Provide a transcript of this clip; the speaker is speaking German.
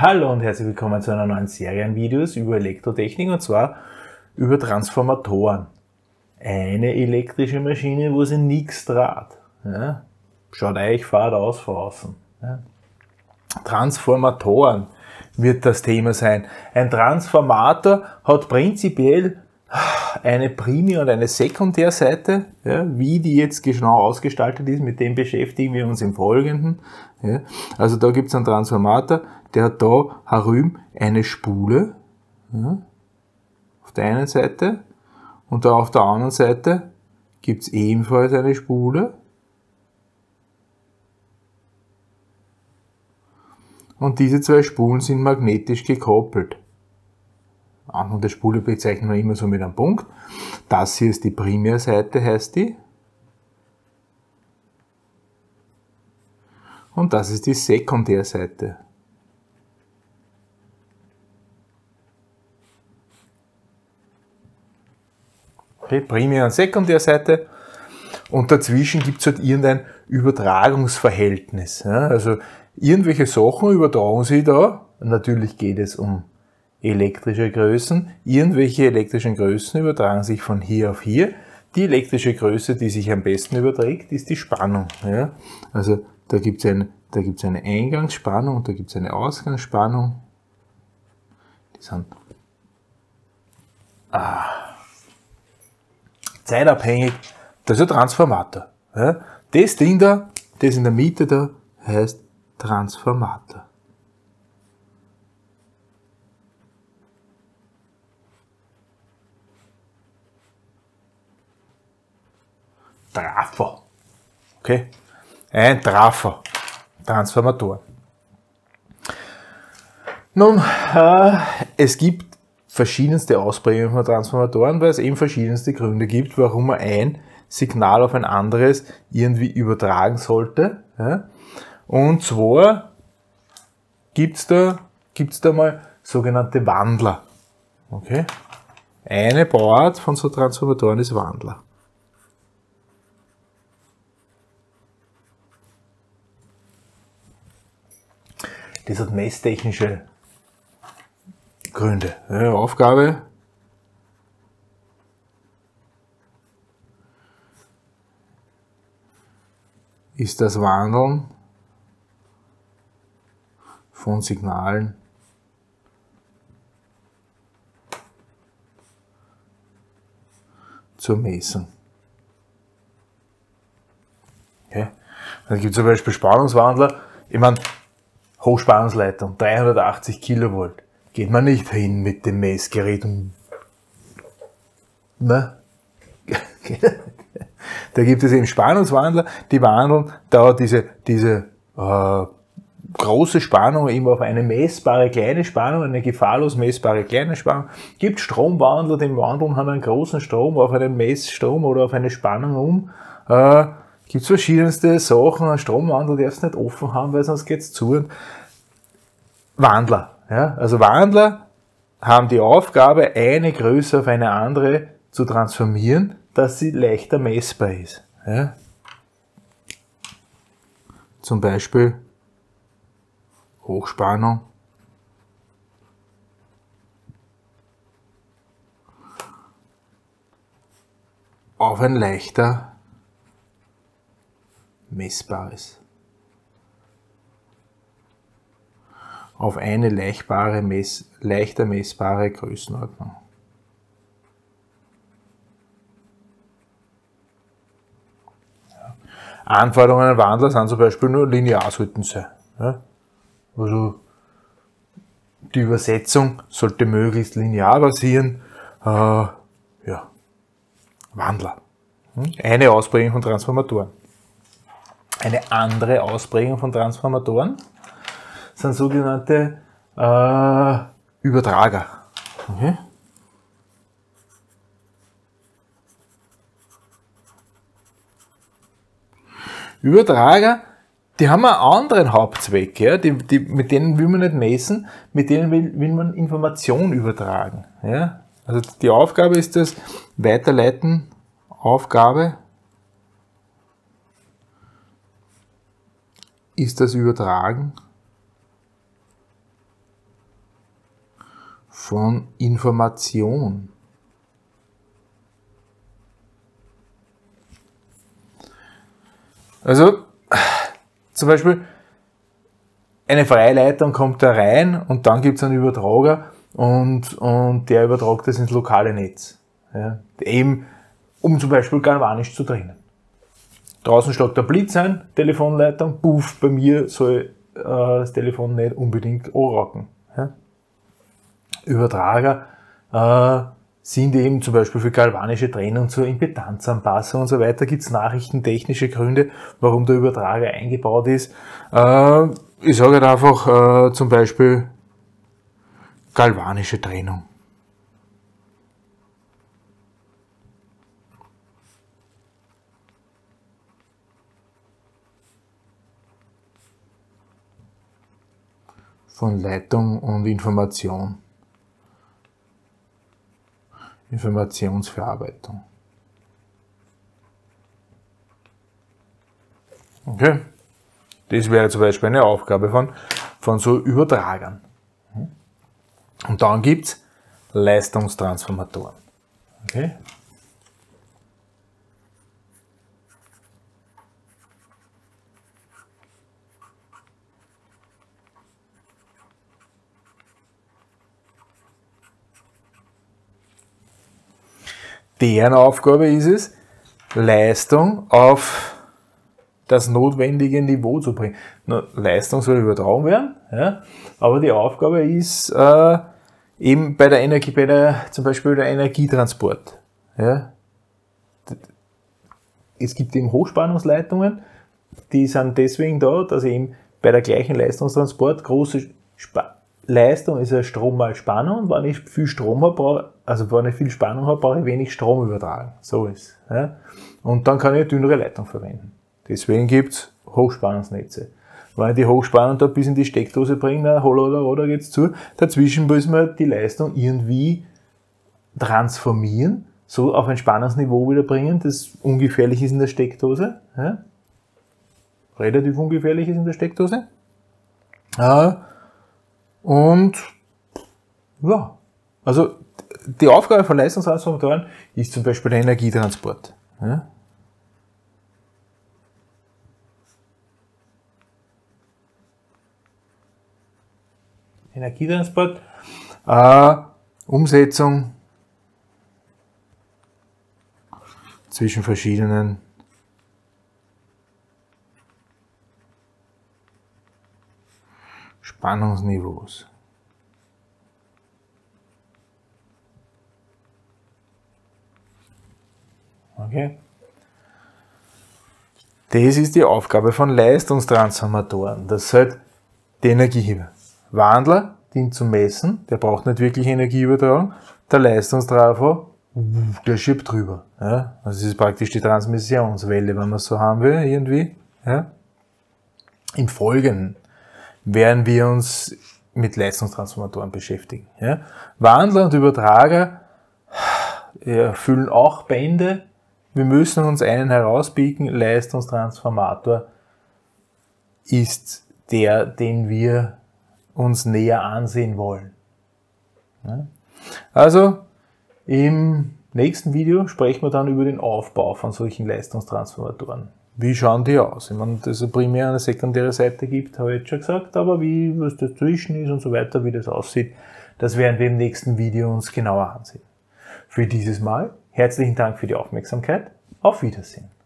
Hallo und herzlich willkommen zu einer neuen Serienvideos über Elektrotechnik, und zwar über Transformatoren. Eine elektrische Maschine, wo sie nichts draht. Ja? Schaut eigentlich fad aus von außen. Ja? Transformatoren wird das Thema sein. Ein Transformator hat prinzipiell eine Primär- und eine Sekundärseite. Ja? Wie die jetzt genau ausgestaltet ist, mit dem beschäftigen wir uns im Folgenden. Ja? Also da gibt es einen Transformator. Der hat da herüben eine Spule, ja, auf der einen Seite, und da auf der anderen Seite gibt es ebenfalls eine Spule. Und diese zwei Spulen sind magnetisch gekoppelt. Anhand der Spule bezeichnen wir immer so mit einem Punkt. Das hier ist die Primärseite, heißt die. Und das ist die Sekundärseite. Primär- und Sekundärseite, und dazwischen gibt es halt irgendein Übertragungsverhältnis. Ja? Also irgendwelche Sachen übertragen sie da, natürlich geht es um elektrische Größen, irgendwelche elektrischen Größen übertragen sich von hier auf hier. Die elektrische Größe, die sich am besten überträgt, ist die Spannung. Ja? Also da gibt es eine Eingangsspannung und da gibt es eine Ausgangsspannung. Die sind zeitabhängig, das ist ein Transformator. Ja, das Ding da, das in der Mitte da, heißt Transformator. Trafo. Okay? Ein Trafo. Transformator. Nun, es gibt verschiedenste Ausprägungen von Transformatoren, weil es eben verschiedenste Gründe gibt, warum man ein Signal auf ein anderes irgendwie übertragen sollte. Und zwar gibt's da mal sogenannte Wandler. Okay? Eine Bauart von so Transformatoren ist Wandler. Das hat messtechnische Gründe. Ja, Aufgabe. Ist das Wandeln von Signalen zu messen. Okay. Dann gibt es zum Beispiel Spannungswandler. Ich meine, Hochspannungsleitung, 380 Kilovolt. Geht man nicht hin mit dem Messgerät und na? Da gibt es eben Spannungswandler, die wandeln da diese große Spannung eben auf eine messbare kleine Spannung, eine gefahrlos messbare kleine Spannung. Es gibt Stromwandler, die wandeln haben einen großen Strom auf einen Messstrom oder auf eine Spannung um. Gibt es verschiedenste Sachen. Ein Stromwandler darfst du nicht offen haben, weil sonst geht es zu. Wandler. Ja, also Wandler haben die Aufgabe, eine Größe auf eine andere zu transformieren, dass sie leichter messbar ist. Ja. Zum Beispiel Hochspannung auf ein leichter messbares. Auf eine leichter messbare Größenordnung. Ja. Anforderungen an Wandler sind zum Beispiel nur linear sollten sein. Ja. Also die Übersetzung sollte möglichst linear basieren. Ja. Wandler. Eine Ausprägung von Transformatoren. Eine andere Ausprägung von Transformatoren sind sogenannte Übertrager. Okay. Übertrager, die haben einen anderen Hauptzweck, ja? Mit denen will man nicht messen, mit denen will man Information übertragen. Ja? Also die Aufgabe ist das Weiterleiten, Übertragen von Information. Also zum Beispiel eine Freileitung kommt da rein und dann gibt es einen Übertrager und der übertragt das ins lokale Netz. Ja, eben um zum Beispiel galvanisch zu trennen. Draußen schlägt der Blitz ein, Telefonleitung, puff, bei mir soll das Telefon nicht unbedingt anrocken. Ja. Übertrager sind eben zum Beispiel für galvanische Trennung zur Impedanzanpassung und so weiter, gibt es nachrichtentechnische Gründe, warum der Übertrager eingebaut ist. Ich sage halt einfach zum Beispiel galvanische Trennung. Von Leitung und Information. Informationsverarbeitung. Okay, das wäre zum Beispiel eine Aufgabe von so Übertragern. Und dann gibt es Leistungstransformatoren. Okay. Deren Aufgabe ist es, Leistung auf das notwendige Niveau zu bringen. Leistung soll übertragen werden, ja, aber die Aufgabe ist eben bei der Energie, zum Beispiel der Energietransport. Ja. Es gibt eben Hochspannungsleitungen, die sind deswegen da, dass eben bei der gleichen Leistungstransport große Leistung ist ja Strom mal Spannung. Wenn ich viel Strom habe, also wenn ich viel Spannung habe, brauche ich wenig Strom übertragen. So ist es. Ja? Und dann kann ich eine dünnere Leitung verwenden. Deswegen gibt es Hochspannungsnetze. Wenn ich die Hochspannung da bis in die Steckdose bringe, dann holla geht es zu. Dazwischen müssen wir die Leistung irgendwie transformieren, so auf ein Spannungsniveau wieder bringen, das ungefährlich ist in der Steckdose. Ja? Relativ ungefährlich ist in der Steckdose. Ja. Und ja, also die Aufgabe von Leistungstransformatoren ist zum Beispiel der Energietransport. Ja. Energietransport, Umsetzung zwischen verschiedenen Spannungsniveaus. Okay. Das ist die Aufgabe von Leistungstransformatoren. Das ist halt die Energiehebel. Wandler dient zum Messen, der braucht nicht wirklich Energieübertragung. Der Leistungstrafo, der schiebt drüber. Ja? Also das ist praktisch die Transmissionswelle, wenn man es so haben will, irgendwie. Ja? Im Folgenden werden wir uns mit Leistungstransformatoren beschäftigen. Ja? Wandler und Übertrager füllen auch Bände. Wir müssen uns einen herauspicken. Leistungstransformator ist der, den wir uns näher ansehen wollen. Ja? Also im nächsten Video sprechen wir dann über den Aufbau von solchen Leistungstransformatoren. Wie schauen die aus? Ich meine, dass es primär eine sekundäre Seite gibt, habe ich jetzt schon gesagt, aber wie, was dazwischen ist und so weiter, wie das aussieht, das werden wir im nächsten Video uns genauer ansehen. Für dieses Mal herzlichen Dank für die Aufmerksamkeit. Auf Wiedersehen.